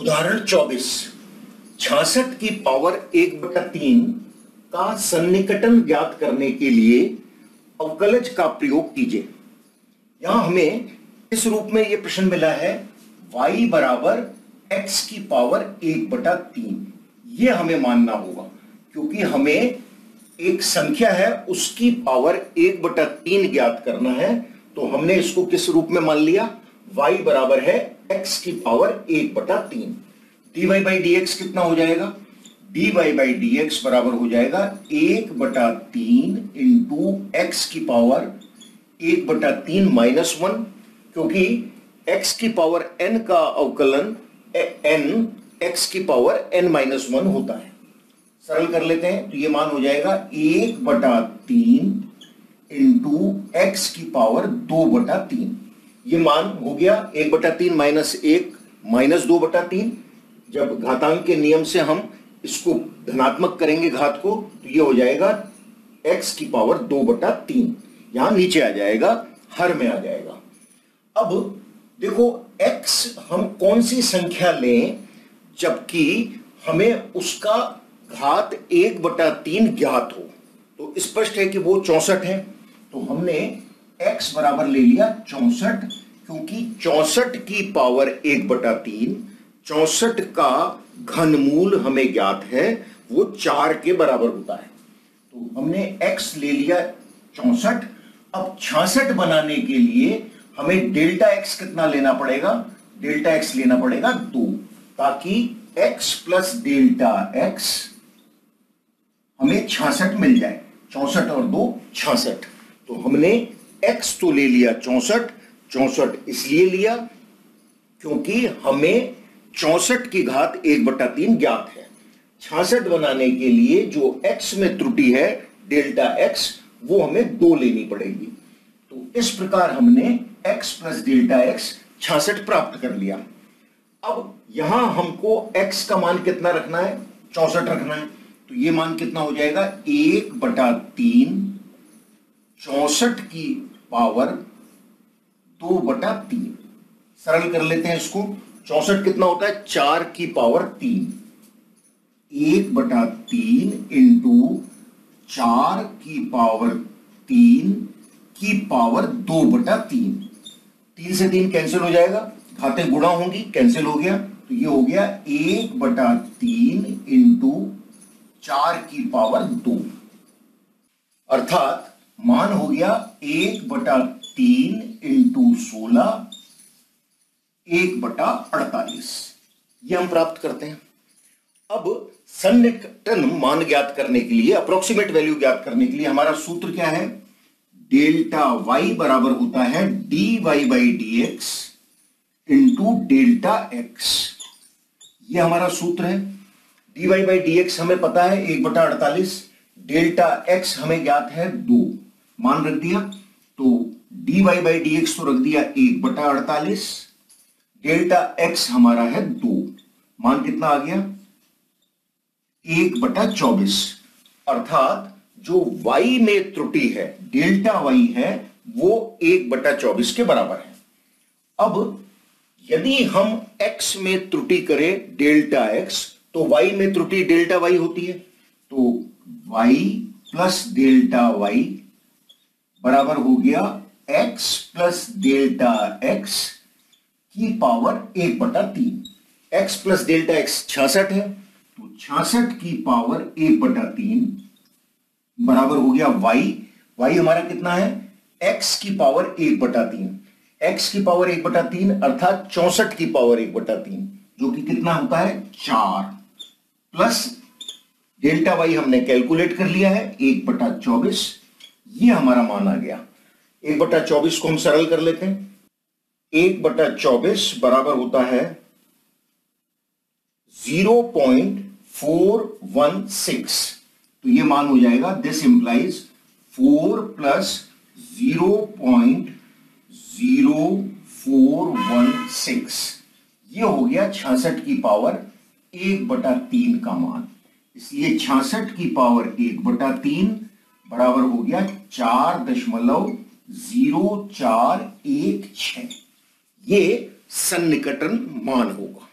उदाहरण 24, 66 की पावर 1/3 का सन्निकटन ज्ञात करने के लिए अवकलज का प्रयोग कीजिए। यहां हमें इस रूप में यह प्रश्न मिला है y बराबर x की पावर 1/3। ये हमें मानना होगा क्योंकि हमें एक संख्या है उसकी पावर 1/3 ज्ञात करना है। तो हमने इसको किस रूप में मान लिया, y बराबर है x की पावर 1/3। dy by dx कितना हो जाएगा, dy by dx बराबर हो जाएगा 1/3 इंटू एक्स की पावर 1/3 -1, क्योंकि x की पावर n का अवकलन n x की पावर n-1 होता है। सरल कर लेते हैं तो ये मान हो जाएगा 1/3 इंटू एक्स की पावर 2/3। ये मान हो गया 1/3 -1 -2/3। जब घातांक के नियम से हम इसको धनात्मक करेंगे घात को तो ये हो जाएगा x की पावर 2/3, यहां नीचे आ जाएगा, हर में आ जाएगा। अब देखो x हम कौन सी संख्या लें जबकि हमें उसका घात 1/3 ज्ञात हो, तो स्पष्ट है कि वो 64 है। तो हमने x बराबर ले लिया 64, क्योंकि 64 की पावर 1/3, 64 का घनमूल हमें ज्ञात है, वो 4 के बराबर होता है। तो हमने x ले लिया 64। अब 66 बनाने के लिए हमें डेल्टा एक्स कितना लेना पड़ेगा, डेल्टा एक्स लेना पड़ेगा 2, ताकि एक्स प्लस डेल्टा एक्स हमें 66 मिल जाए। 64 और 2 66। तो हमने एक्स तो ले लिया 64, 64 इसलिए लिया क्योंकि हमें 64 की घात 1/3 ज्ञात है। 66 बनाने के लिए जो एक्स में त्रुटि है डेल्टा एक्स, वो हमें 2 लेनी पड़ेगी। तो इस प्रकार हमने x प्लस डेल्टा x 66 प्राप्त कर लिया। अब यहां हमको x का मान कितना रखना है, 64 रखना है। तो ये मान कितना हो जाएगा 1/3 64 की पावर 2/3। सरल कर लेते हैं इसको, 64 कितना होता है 4 की पावर 3, 1/3 इंटू 4 की पावर 3 की पावर 2/3। 3 से 3 कैंसिल हो जाएगा, घातें गुणा होंगी, कैंसिल हो गया, तो ये हो गया 1/3 इंटू 4 की पावर 2, अर्थात मान हो गया 1/3 इंटू 16 1/48। ये हम प्राप्त करते हैं। अब सन्निकटन मान ज्ञात करने के लिए, अप्रोक्सीमेट वैल्यू ज्ञात करने के लिए हमारा सूत्र क्या है, डेल्टा वाई बराबर होता है d y by d x into delta x. यह हमारा सूत्र है। D y by d x हमें पता है 1/48, डेल्टा एक्स हमें ज्ञात है 2, मान रख दिया। तो d y by d x तो रख दिया 1/48, डेल्टा एक्स हमारा है 2, मान कितना आ गया 1/24। अर्थात जो y में त्रुटि है डेल्टा y है वो 1/24 के बराबर है। अब यदि हम x में त्रुटि करें डेल्टा x, तो y में त्रुटि डेल्टा y होती है। तो y प्लस डेल्टा y बराबर हो गया x प्लस डेल्टा x की power 1/3। x plus delta x 66 है, तो 66 की पावर 1/3 बराबर हो गया y। y हमारा कितना है x की पावर 1/3, x की पावर 1/3 अर्थात 64 की पावर 1/3, जो कि कितना होता है 4, प्लस डेल्टा y हमने कैलकुलेट कर लिया है 1/24। ये हमारा मान आ गया। 1/24 को हम सरल कर लेते हैं। 1/24 बराबर होता है 0.416। तो ये मान हो जाएगा, दिस इंप्लाइज 4 प्लस 0.0416। ये हो गया 66 की पावर 1/3 का मान, इसलिए 66 की पावर 1/3 बराबर हो गया 4.0416। ये सन्निकटन मान होगा।